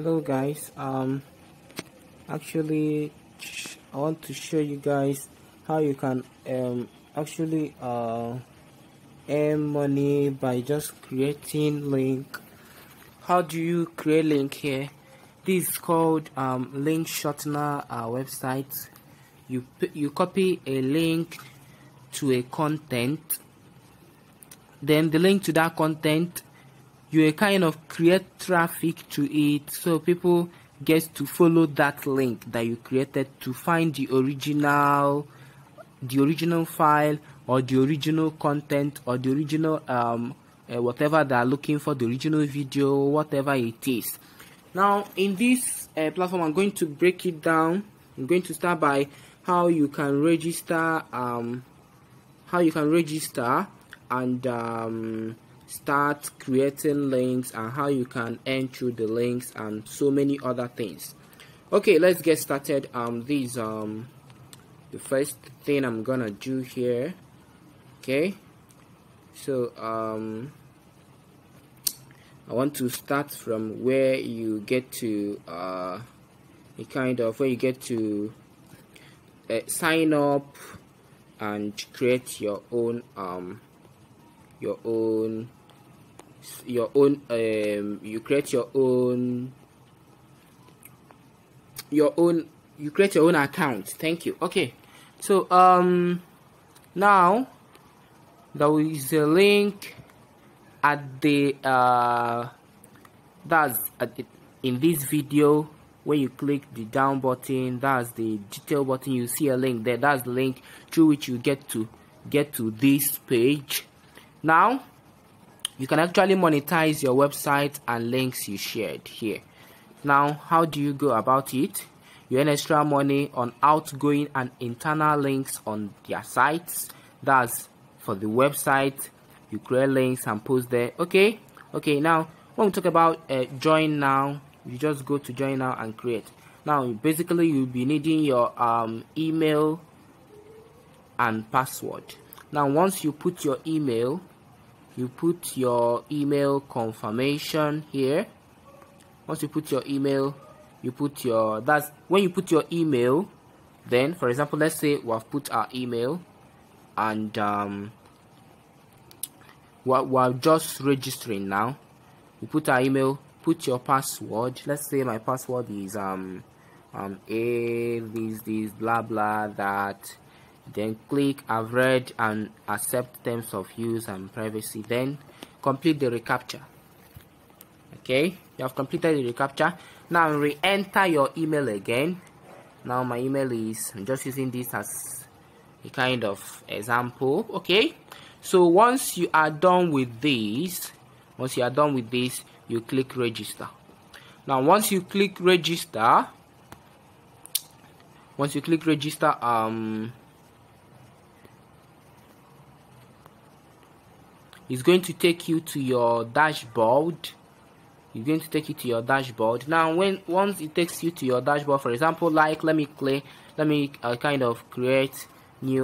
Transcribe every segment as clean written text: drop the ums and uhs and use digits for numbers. Hello guys, actually I want to show you guys how you can actually earn money by just creating link. How do you create link here? This is called link shortener website. You copy a link to a content, then the link to that content, you kind of create traffic to it, so people get to follow that link that you created to find the original file or the original content or the original whatever they are looking for, the original video, whatever it is. Now in this platform, I'm going to break it down. I'm going to start by how you can register, and start creating links, and how you can enter the links and so many other things. Okay, let's get started. These the first thing I'm gonna do here. Okay, so I want to start from where you get to sign up and create your own account. Thank you. Okay, so now there is a link at the in this video. When you click the down button, that's the detail button, you see a link there. That's the link through which you get to this page. Now you can actually monetize your website and links you shared here. Now how do you go about it? You earn extra money on outgoing and internal links on their sites. That's for the website. You create links and post there. Okay, now when we talk about join now, you just go to join now and create. Now basically you'll be needing your email and password. Now once you put your email, you put your email confirmation here. Once you put your email, you put your, that's when you put your email, then for example, let's say we have put our email and we're just registering now. We put our email, put your password. Let's say my password is this blah blah that, then click I've read and accept terms of use and privacy, then complete the recaptcha. Okay, you have completed the recaptcha. Now re-enter your email again. Now my email is, I'm just using this as a kind of example. Okay, so once you are done with this, you click register. Now once you click register, it's going to take you to your dashboard. Now once it takes you to your dashboard, for example, like let me kind of create a new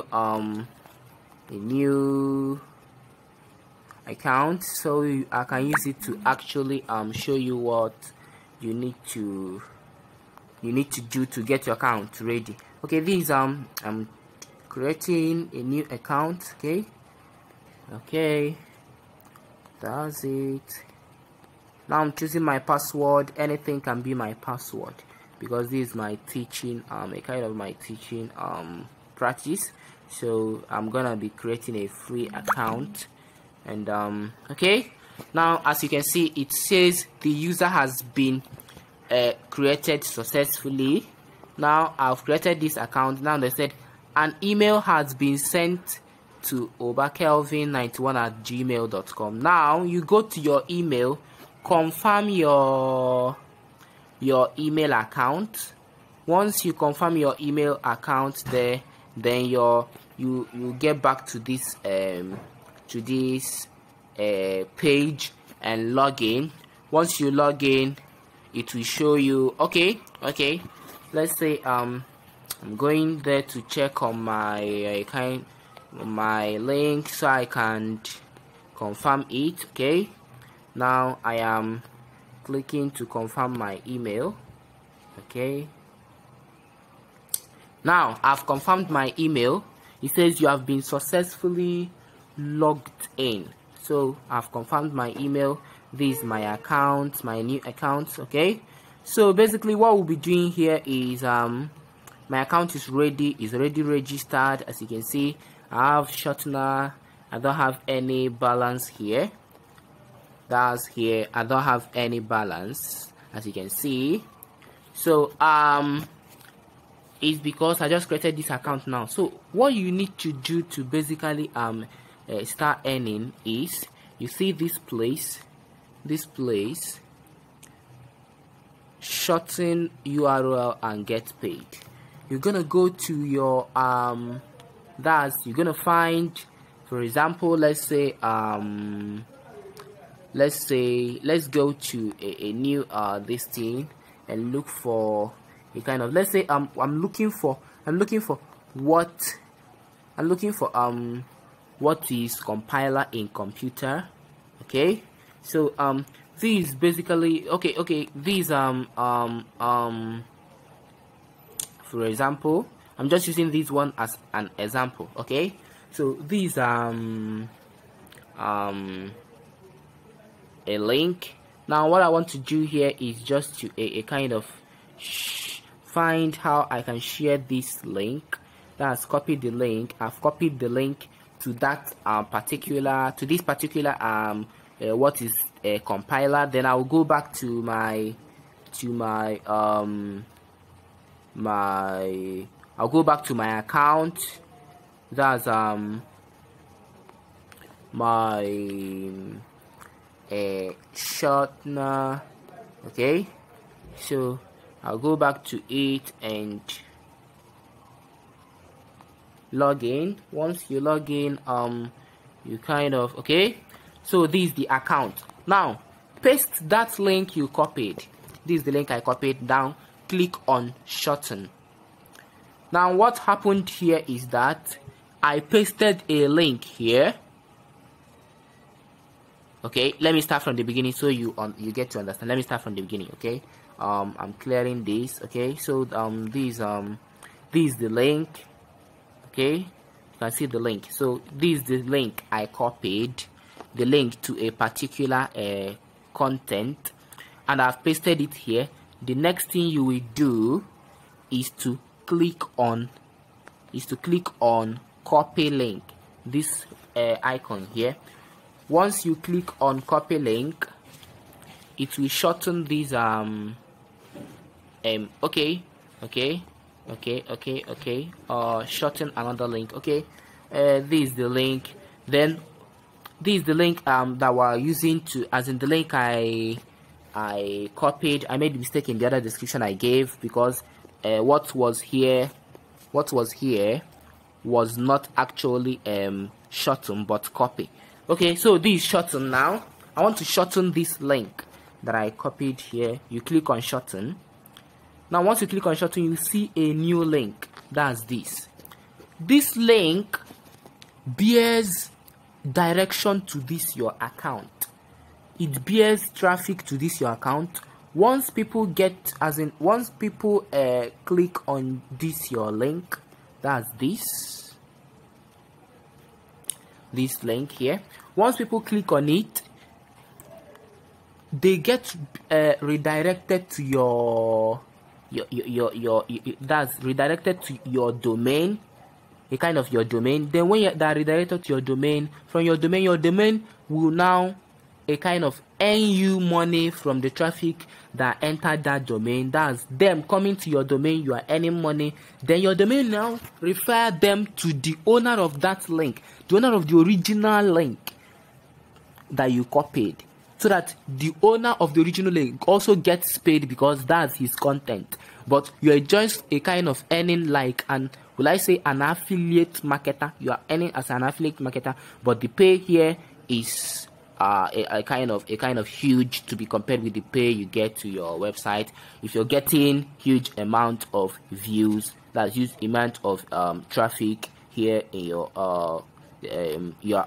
account, so I can use it to actually show you what you need to do to get your account ready. Okay, this I'm creating a new account. Okay, that's it. Now I'm choosing my password. Anything can be my password because this is my teaching, practice. So I'm gonna be creating a free account. And okay, now as you can see, it says the user has been created successfully. Now I've created this account. Now they said an email has been sent to obakelvin91@gmail.com. now you go to your email, confirm your email account. Once you confirm your email account there, then you get back to this page and log in. Once you log in, it will show you. Okay, let's say I'm going there to check on my link so I can confirm it. Okay, now I am clicking to confirm my email. Okay, now I've confirmed my email. It says you have been successfully logged in. So I've confirmed my email. This is my account, my new account. Okay, so basically what we'll be doing here is my account is ready, is already registered. As you can see, I have shortener, I don't have any balance here. That's here, I don't have any balance, as you can see. So it's because I just created this account now. So what you need to do to basically start earning is, you see this place, shorten URL and get paid. You're gonna go to your you're gonna find, for example, let's say let's go to a new this thing and look for a kind of, let's say I'm looking for what is compiler in computer. Okay, so these basically for example, I'm just using this one as an example. Okay, so these a link. Now what I want to do here is just to a kind of find how I can share this link. That's copied the link. I've copied the link to that particular compiler. Then I'll go back to my I'll go back to my account. That's my shortener. Okay, so I'll go back to it and log in. Once you log in, you kind of, okay, so this is the account. Now paste that link you copied. This is the link I copied down. Click on shorten. Now what happened here is that I pasted a link here. Okay, let me start from the beginning so you get to understand. Let me start from the beginning. Okay, I'm clearing this. Okay, so this is the link. Okay, you can see the link. So this is the link I copied, the link to a particular content, and I've pasted it here. The next thing you will do is to click on copy link, this icon here. Once you click on copy link, it will shorten these shorten another link. Okay, this is the link. Then this is the link that we're using to, as in the link I copied. I made a mistake in the other description I gave, because what was here was not actually shortened but copy. Okay, so this is shortened. Now I want to shorten this link that I copied here. You click on shorten. Now once you click on shorten, you see a new link. That's this link bears direction to this your account. It bears traffic to this your account. Once people get, as in once people click on this your link, that's this link here. Once people click on it, they get redirected to your that's redirected to your domain, a kind of your domain. Then when they are redirected to your domain, from your domain will now a kind of earn you money from the traffic that entered that domain. That's them coming to your domain, you are earning money. Then your domain now refer them to the owner of that link, the owner of the original link that you copied, so that the owner of the original link also gets paid, because that's his content. But you are just a kind of earning like an, will I say, an affiliate marketer. You are earning as an affiliate marketer, but the pay here is a kind of huge to be compared with the pay you get to your website. If you're getting huge amount of views, that's huge amount of traffic here in your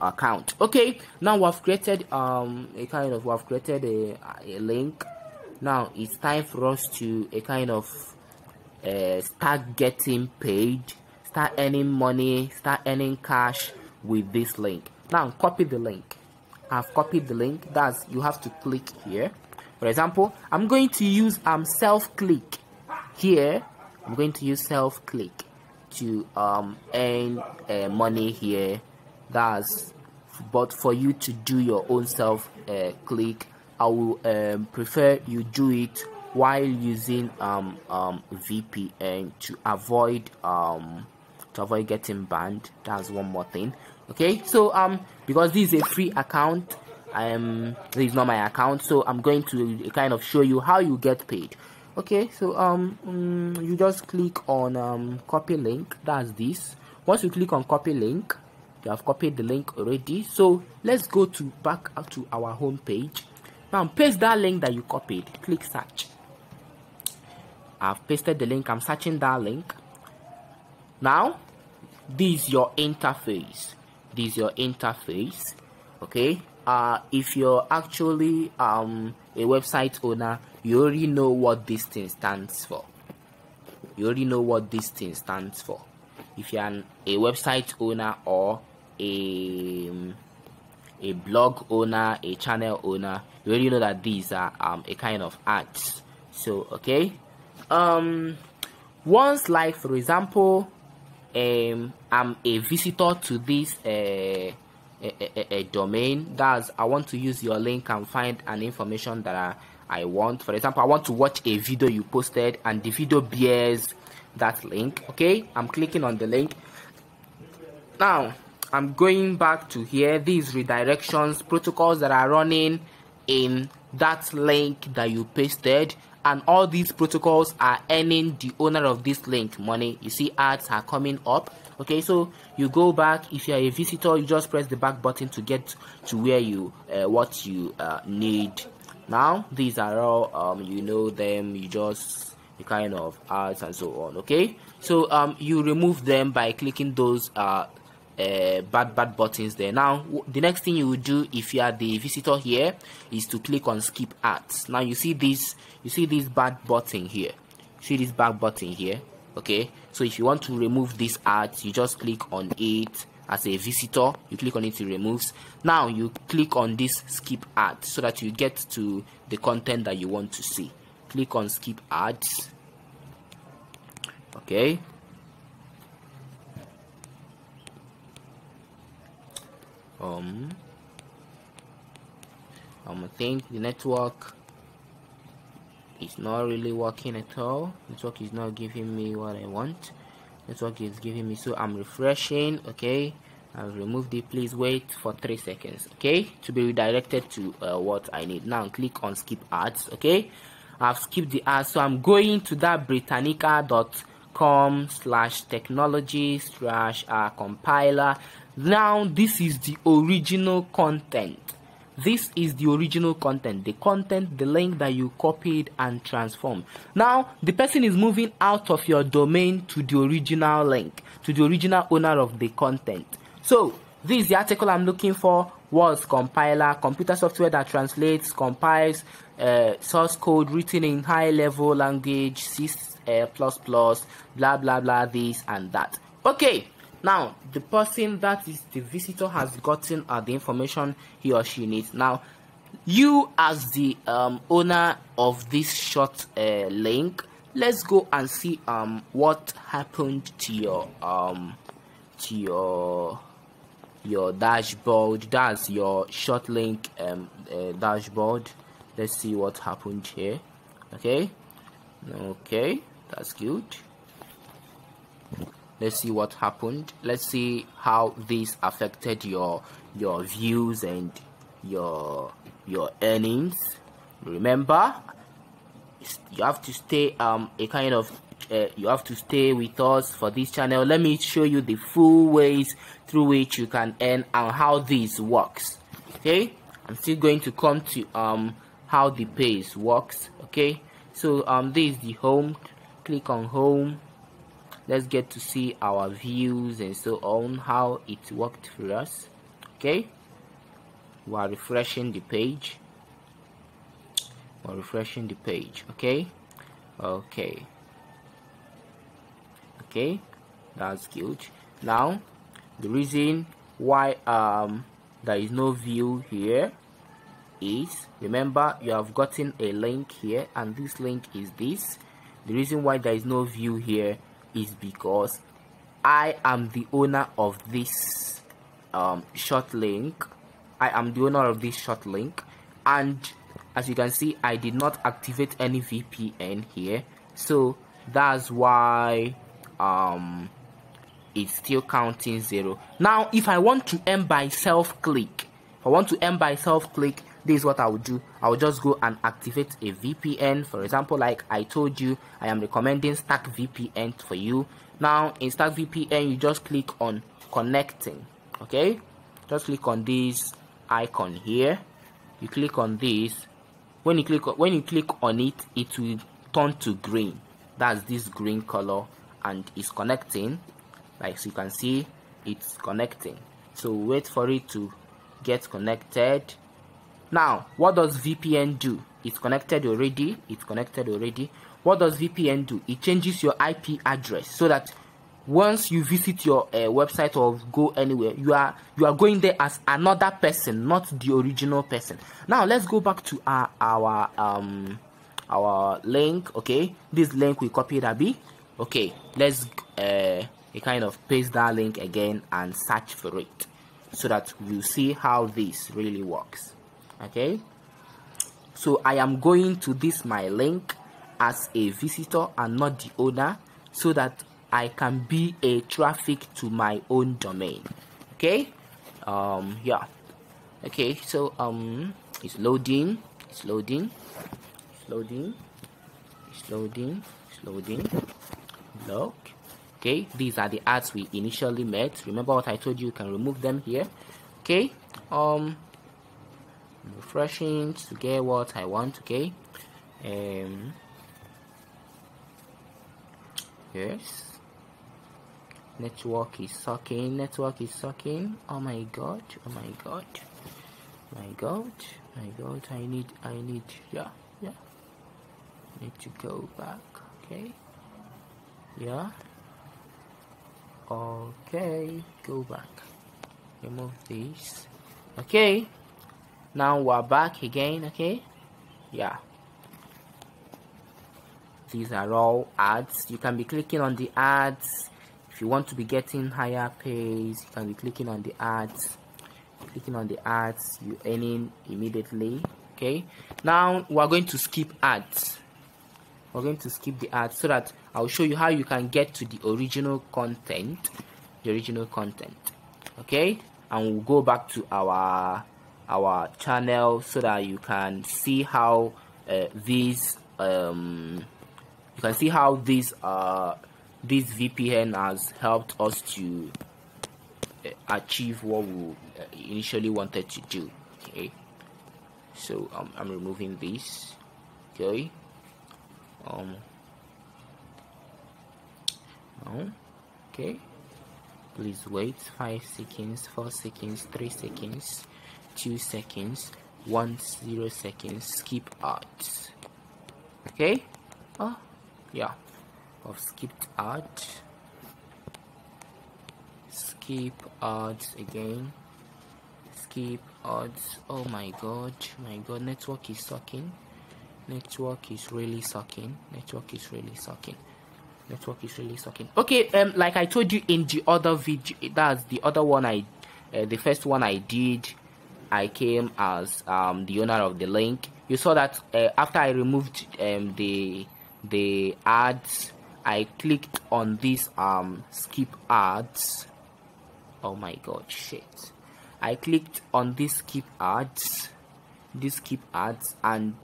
account. Okay, now we've created a link. Now it's time for us to start getting paid, start earning money, start earning cash with this link. Now copy the link. I've copied the link. That's, you have to click here. For example, I'm going to use self-click here. I'm going to use self-click to earn money here. That's, but for you to do your own self-click, I will prefer you do it while using VPN to avoid getting banned. That's one more thing. Okay, so because this is a free account, this is not my account, so I'm going to show you how you get paid. Okay, so you just click on copy link. That's this. Once you click on copy link, you have copied the link already. So let's go to back up to our home page. Now paste that link that you copied. Click search. I've pasted the link. I'm searching that link. Now this is your interface. This is your interface. Okay, if you're actually a website owner, you already know what this thing stands for. You already know what this thing stands for. If you're a website owner or a blog owner, a channel owner, you already know that these are ads. So okay, once, like for example, I'm a visitor to this a domain. That's, I want to use your link and find an information that I want. For example, I want to watch a video you posted and the video bears that link. Okay, I'm clicking on the link. Now I'm going back to here. These redirections, protocols that are running in that link that you pasted, and all these protocols are earning the owner of this link money. You see ads are coming up. Okay, so you go back. If you're a visitor, you just press the back button to get to where you what you need. Now these are all you know them. You just ads and so on. Okay, so you remove them by clicking those bad buttons there. Now the next thing you will do if you are the visitor here is to click on skip ads. Now you see this, bad button here, okay, so if you want to remove this ads, you just click on it. As a visitor, you click on it, it removes. Now you click on this skip ads so that you get to the content that you want to see. Click on skip ads. Okay, I think the network is not really working at all. Network is not giving me what I want. Network is giving me, so I'm refreshing. Okay, I've removed it. Please wait for 3 seconds. Okay, to be redirected to what I need. Now click on skip ads. Okay, I've skipped the ads, so I'm going to that britannica.com/technology/compiler. Now this is the original content. The content, the link that you copied and transformed. Now the person is moving out of your domain to the original link, to the original owner of the content. So this is the article I'm looking for. Was compiler, computer software that translates, compiles source code written in high level language C++, blah blah blah, this and that. Okay, now the person, that is the visitor, has gotten the information he or she needs. Now you, as the owner of this short link, let's go and see what happened to your dashboard. That's your short link dashboard. Let's see what happened here. Okay, that's good. Let's see what happened. Let's see how this affected your views and your earnings. Remember, you have to stay you have to stay with us for this channel. Let me show you the full ways through which you can earn and how this works. Okay, I'm still going to come to how the page works. Okay, so this is the home. Click on home. Let's get to see our views and so on, how it worked for us. Okay, we are refreshing the page. or refreshing the page. Okay, that's good. Now the reason why there is no view here is, remember, you have gotten a link here, and this link is this. The reason why there is no view here is because I am the owner of this short link. I am the owner of this short link, and as you can see, I did not activate any VPN here, so that's why it's still counting zero. Now if I want to end by self click, this is what I would do. I would just go and activate a VPN. For example, like I told you, I am recommending Stack VPN for you. Now in Stack VPN, you just click on connecting. Okay, just click on this icon here. You click on this. When you click on it, it will turn to green. That's this green color, and it's connecting. Like you can see, it's connecting. So wait for it to get connected. Now what does VPN do? It's connected already. What does VPN do? It changes your IP address so that once you visit your website or go anywhere, you are going there as another person, not the original person. Now let's go back to our link. Okay, this link we copied, Abi. Okay, let's kind of paste that link again and search for it so that you see how this really works. Okay, so I am going to this my link as a visitor and not the owner, so that I can be a traffic to my own domain. Okay, it's loading, Look, okay, these are the ads we initially made. Remember what I told you, you can remove them here. Okay, refreshing to get what I want. Okay, yes, network is sucking. Oh my god, I need need to go back. Okay, go back, remove this. Okay, now we're back again. Okay, these are all ads. You can be clicking on the ads if you want to be getting higher pays. You can be clicking on the ads, you earning immediately. Okay, now we're going to skip ads. We're going to skip the ads so that I'll show you how you can get to the original content, okay, and we'll go back to our channel so that you can see how this VPN has helped us to achieve what we initially wanted to do. Okay, so I'm removing this. Okay, okay, please wait 5 seconds, 4 seconds, 3 seconds, 2 seconds, 10 seconds, skip ads. Okay, I've skipped ads. Skip ads again, skip ads. Oh my god, network is sucking. Network is really sucking. Okay, like I told you in the other video, that's the other one the first one I did, I came as the owner of the link. You saw that after I removed the ads, I clicked on this skip ads. Oh my god, shit, I clicked on this skip ads, and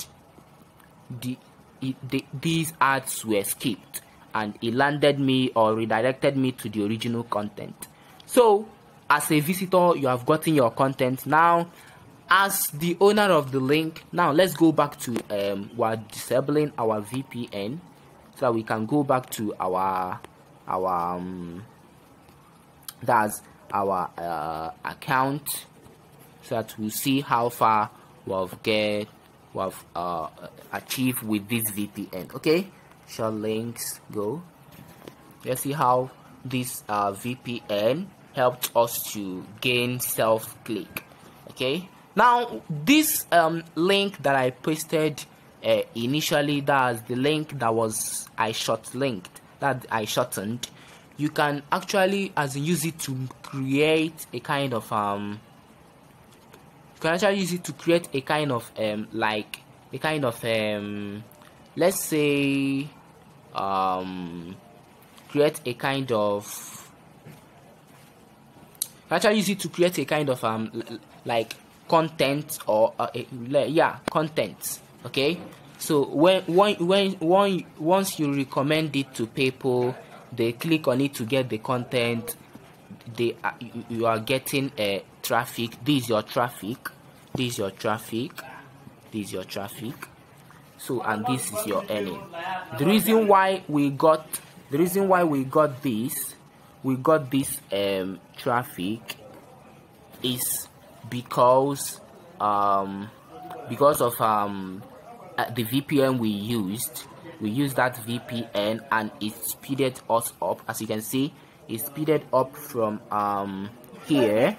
these ads were skipped, and it landed me or redirected me to the original content. So as a visitor, you have gotten your content. Now as the owner of the link, now let's go back to we're disabling our VPN so that we can go back to our account so that we see how far we've we have achieved with this VPN. Okay, shall links go? Let's see how this VPN helped us to gain self-click. Okay, now this link that I posted initially, that's the link that was I shortened. You can actually use it to create a kind of let's say like content or content. Okay, so once you recommend it to people, they click on it to get the content. You are getting a traffic. This is your traffic, this is your traffic, this is your traffic. So, and this is your earning. The reason why we got this traffic is because of the VPN we used. We used that VPN and it speeded us up. As you can see, it speeded up from here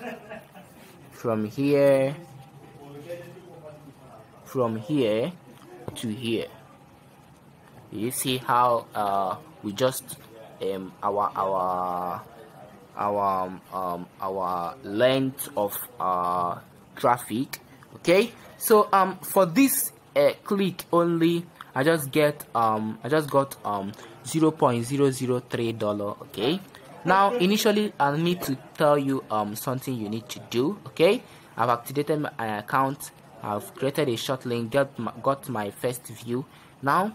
to here. You see how we just our length of traffic. Okay, so for this click only, I just got $0.003. Okay, now initially I need to tell you something you need to do. Okay, I've activated my account, I've created a short link, got my first view. Now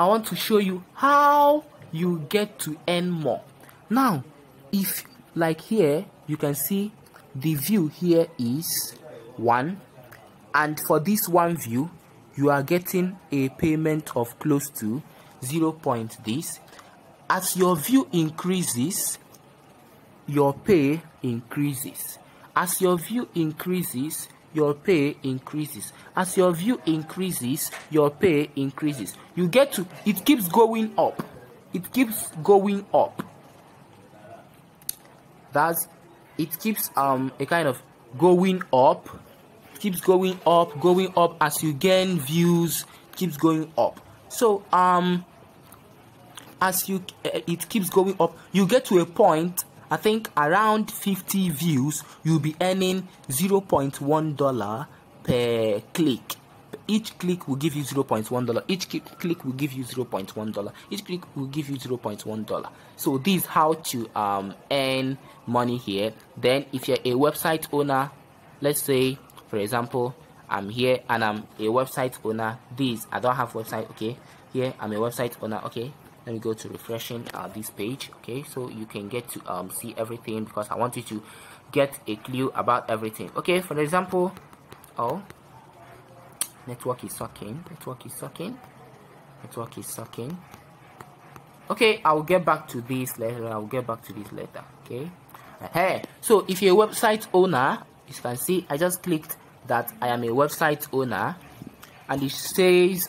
I want to show you how you get to earn more. Now if like here, you can see the view here is one, and for this one view you are getting a payment of close to 0.this. As your view increases, your pay increases. As your view increases, your pay increases. As your view increases, your pay increases. You get to, it keeps going up, it keeps going up. That's it, keeps a kind of going up, keeps going up as you gain views, keeps going up. So as you it keeps going up, you get to a point, I think around 50 views, you'll be earning $0.1 per click. Each click will give you $0.1. Each click will give you $0.1. Each click will give you $0.1. So this is how to earn money here. Then if you're a website owner, let's say for example I'm here and I'm a website owner. This I don't have website. Okay, here I'm a website owner. Okay, let me go to refreshing this page. Okay, so you can get to see everything, because I want you to get a clue about everything. Okay, for example, oh, network is sucking, network is sucking, network is sucking. Okay, I'll get back to this later. Okay, hey, so if you're a website owner, you can see I just clicked that I am a website owner, and it says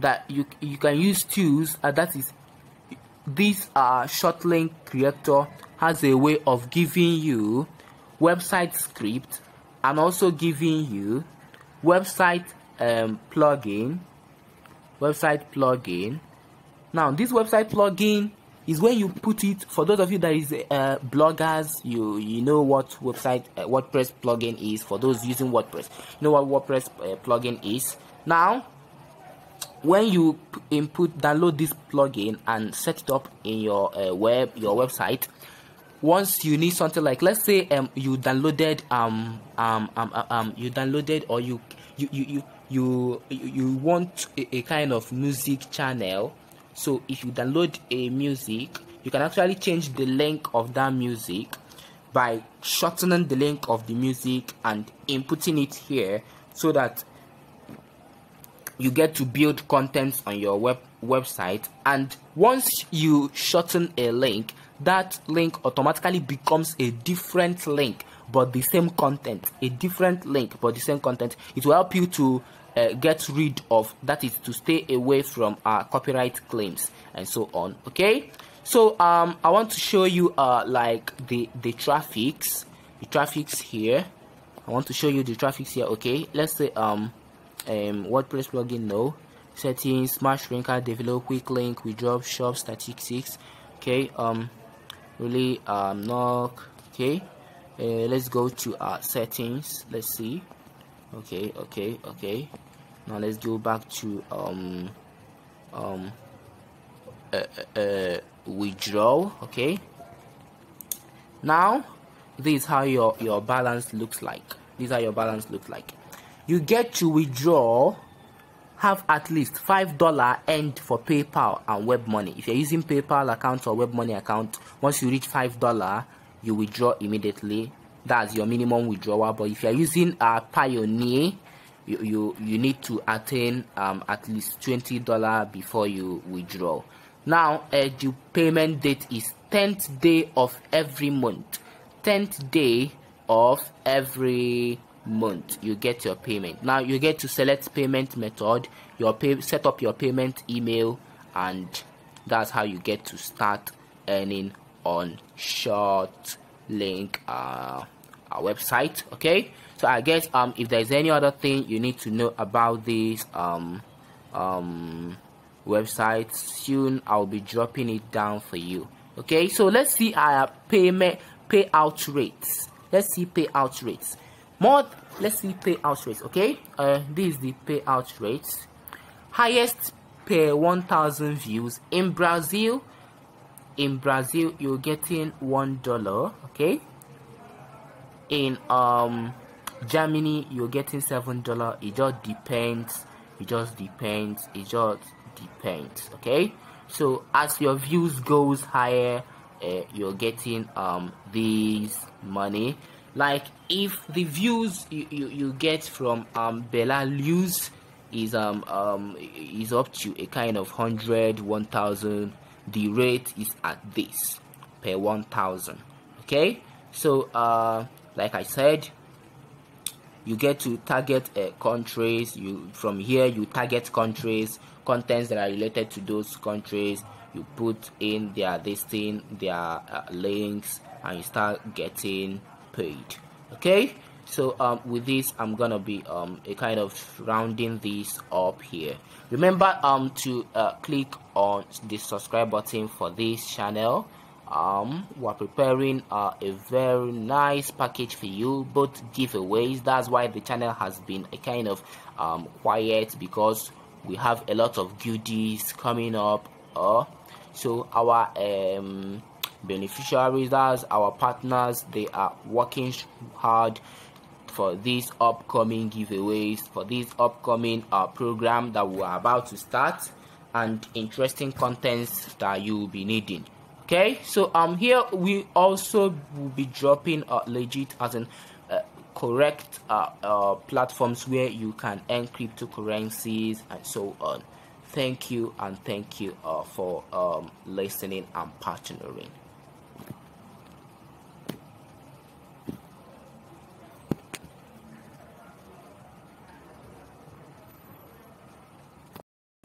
that you can use tools, and that is this short link creator has a way of giving you website script and also giving you website plugin. Now this website plugin is when you put it, for those of you that is bloggers, you know what website WordPress plugin is. For those using WordPress, you know what WordPress plugin is. Now when you download this plugin and set it up in your website, once you need something like, let's say you downloaded or you want a kind of music channel. So if you download a music, you can actually change the link of that music by shortening the link of the music and inputting it here, so that you get to build contents on your website. And once you shorten a link, that link automatically becomes a different link but the same content, a different link but the same content. It will help you to get rid of, that is to stay away from copyright claims and so on. Okay, so I want to show you like the traffics here. I want to show you the traffics here. Okay, let's say WordPress plugin, no, settings, Smash Ranker, develop quick link, withdraw shop statistics. Okay, really not okay. Let's go to our settings. Let's see. Okay. Now let's go back to withdraw. Okay. Now this is how your balance looks like. These are your balance looks like. You get to withdraw. Have at least $5 end for PayPal and WebMoney. If you're using PayPal account or WebMoney account, once you reach $5, you withdraw immediately. That's your minimum withdrawal. But if you're using Payoneer, you need to attain at least $20 before you withdraw. Now the payment date is 10th day of every month. 10th day of every month you get your payment. Now you get to select payment method, set up your payment email, and that's how you get to start earning on short link our website. Okay, so I guess if there's any other thing you need to know about this website, soon I'll be dropping it down for you. Okay, so let's see our payout rates. Let's see payout rates. Let's see payout rates. Okay, this is the payout rates. Highest per 1,000 views in Brazil. In Brazil, you're getting $1. Okay. In Germany, you're getting $7. It just depends. It just depends. Okay. So as your views goes higher, you're getting these money. Like if the views you get from Belarus is up to a kind of 100, 1,000, the rate is at this per 1,000. Okay, so like I said, you get to target countries. From here you target countries, contents that are related to those countries. You put in their links, and you start getting paid. Okay, so with this I'm gonna be a kind of rounding this up here. Remember to click on the subscribe button for this channel. We're preparing a very nice package for you, both giveaways. That's why the channel has been a kind of quiet, because we have a lot of goodies coming up. So our beneficiaries, that's our partners, they are working hard for these upcoming giveaways, for this upcoming program that we are about to start, and interesting contents that you will be needing. Okay, so here we also will be dropping legit, as in correct platforms where you can earn cryptocurrencies and so on. Thank you, and thank you for listening and partnering.